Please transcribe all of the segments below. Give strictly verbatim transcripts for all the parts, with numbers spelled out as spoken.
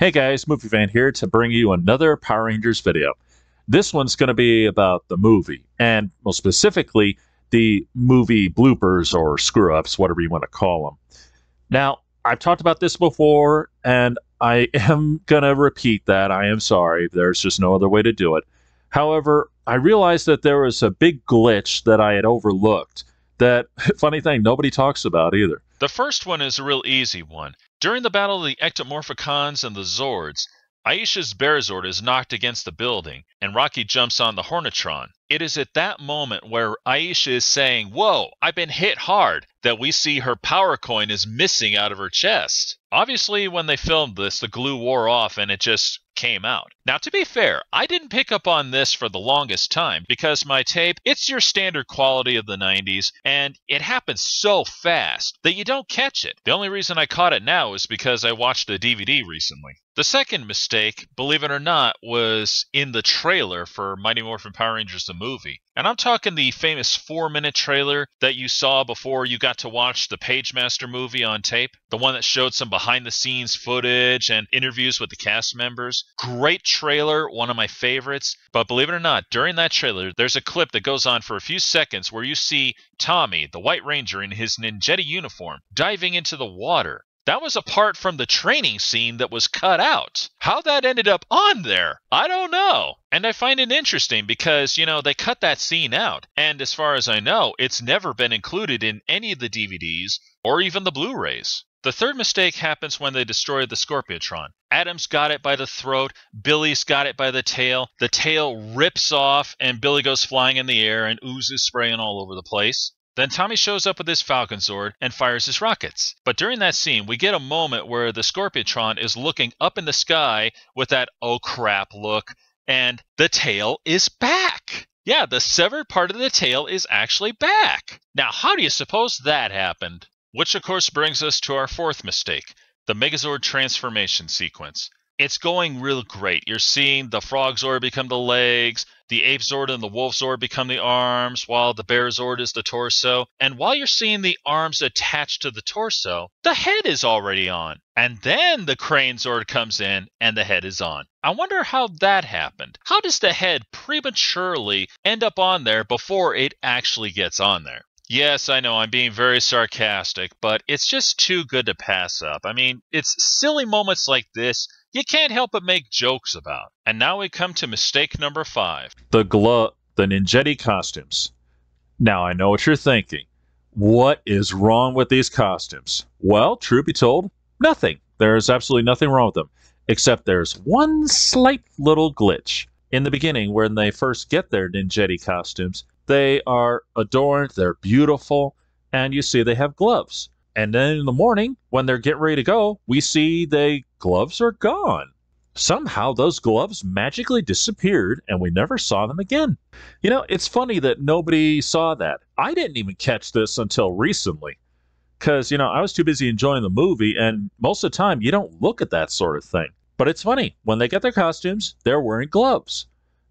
Hey guys, Movie Van here to bring you another Power Rangers video. This one's going to be about the movie, and most specifically, the movie bloopers or screw-ups, whatever you want to call them. Now, I've talked about this before, and I am going to repeat that. I am sorry. There's just no other way to do it. However, I realized that there was a big glitch that I had overlooked. That, funny thing, nobody talks about either. The first one is a real easy one. During the battle of the Ectomorphicons and the Zords, Aisha's Bear Zord is knocked against the building, and Rocky jumps on the Hornitron. It is at that moment where Aisha is saying, "Whoa, I've been hit hard," that we see her power coin is missing out of her chest. Obviously, when they filmed this, the glue wore off and it just came out. Now, to be fair, I didn't pick up on this for the longest time because my tape, it's your standard quality of the nineties, and it happens so fast that you don't catch it. The only reason I caught it now is because I watched a D V D recently. The second mistake, believe it or not, was in the trailer for Mighty Morphin Power Rangers the movie. And I'm talking the famous four minute trailer that you saw before you got to watch the Pagemaster movie on tape, the one that showed some behind-the-scenes footage and interviews with the cast members. Great trailer, one of my favorites. But believe it or not, during that trailer, there's a clip that goes on for a few seconds where you see Tommy, the White Ranger, in his Ninjetti uniform, diving into the water. That was apart from the training scene that was cut out. How that ended up on there, I don't know. And I find it interesting because, you know, they cut that scene out. And as far as I know, it's never been included in any of the D V Ds or even the Blu-rays. The third mistake happens when they destroy the Scorpiotron. Adam's got it by the throat, Billy's got it by the tail, the tail rips off, and Billy goes flying in the air and oozes spraying all over the place. Then Tommy shows up with his Falcon Zord and fires his rockets. But during that scene, we get a moment where the Scorpiotron is looking up in the sky with that "oh crap" look, and the tail is back! Yeah, the severed part of the tail is actually back! Now, how do you suppose that happened? Which, of course, brings us to our fourth mistake, the Megazord transformation sequence. It's going real great. You're seeing the Frog Zord become the legs, the Ape Zord and the Wolf Zord become the arms, while the Bear Zord is the torso. And while you're seeing the arms attached to the torso, the head is already on. And then the Crane Zord comes in, and the head is on. I wonder how that happened. How does the head prematurely end up on there before it actually gets on there? Yes, I know, I'm being very sarcastic, but it's just too good to pass up. I mean, it's silly moments like this you can't help but make jokes about. And now we come to mistake number five. The glove, the Ninjetti costumes. Now, I know what you're thinking. What is wrong with these costumes? Well, true be told, nothing. There's absolutely nothing wrong with them, except there's one slight little glitch. In the beginning, when they first get their Ninjetti costumes, they are adorned, they're beautiful, and you see they have gloves. And then in the morning, when they're getting ready to go, we see the gloves are gone. Somehow those gloves magically disappeared, and we never saw them again. You know, it's funny that nobody saw that. I didn't even catch this until recently. Because, you know, I was too busy enjoying the movie, and most of the time you don't look at that sort of thing. But it's funny, when they get their costumes, they're wearing gloves.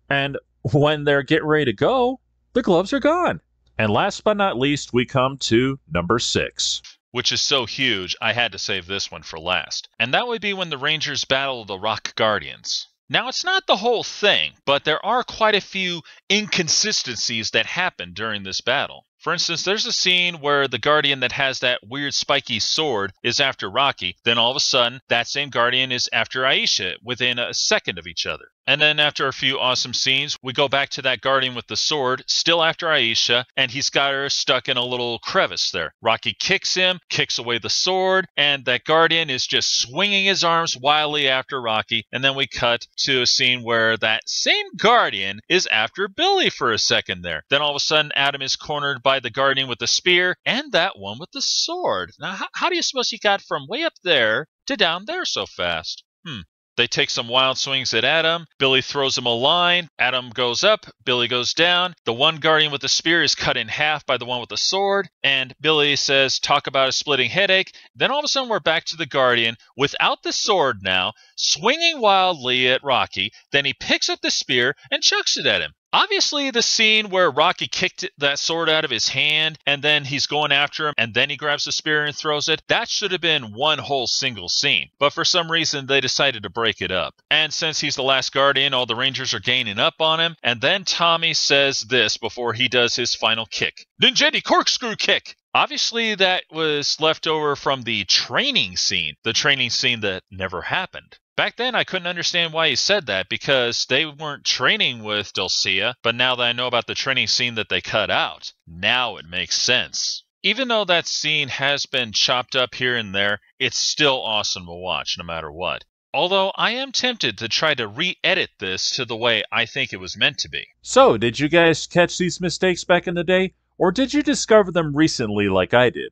And when they're getting ready to go, the gloves are gone. And last but not least, we come to number six. Which is so huge, I had to save this one for last. And that would be when the Rangers battle the Rock Guardians. Now, it's not the whole thing, but there are quite a few inconsistencies that happen during this battle. For instance, there's a scene where the Guardian that has that weird spiky sword is after Rocky, then all of a sudden, that same Guardian is after Aisha within a second of each other. And then after a few awesome scenes, we go back to that Guardian with the sword, still after Aisha, and he's got her stuck in a little crevice there. Rocky kicks him, kicks away the sword, and that Guardian is just swinging his arms wildly after Rocky, and then we cut to a scene where that same Guardian is after Billy for a second there. Then all of a sudden, Adam is cornered by the Guardian with the spear, and that one with the sword. Now, how, how do you suppose he got from way up there to down there so fast? Hmm. They take some wild swings at Adam. Billy throws him a line. Adam goes up. Billy goes down. The one Guardian with the spear is cut in half by the one with the sword. And Billy says, "Talk about a splitting headache." Then all of a sudden we're back to the Guardian without the sword now, swinging wildly at Rocky. Then he picks up the spear and chucks it at him. Obviously, the scene where Rocky kicked that sword out of his hand and then he's going after him and then he grabs the spear and throws it, that should have been one whole single scene. But for some reason, they decided to break it up. And since he's the last Guardian, all the Rangers are gaining up on him. And then Tommy says this before he does his final kick. Ninjetti corkscrew kick! Obviously, that was left over from the training scene, the training scene that never happened. Back then, I couldn't understand why he said that, because they weren't training with Dulcea, but now that I know about the training scene that they cut out, now it makes sense. Even though that scene has been chopped up here and there, it's still awesome to watch, no matter what. Although, I am tempted to try to re-edit this to the way I think it was meant to be. So, did you guys catch these mistakes back in the day? Or did you discover them recently like I did?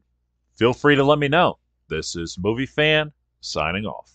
Feel free to let me know. This is Movie Fan, signing off.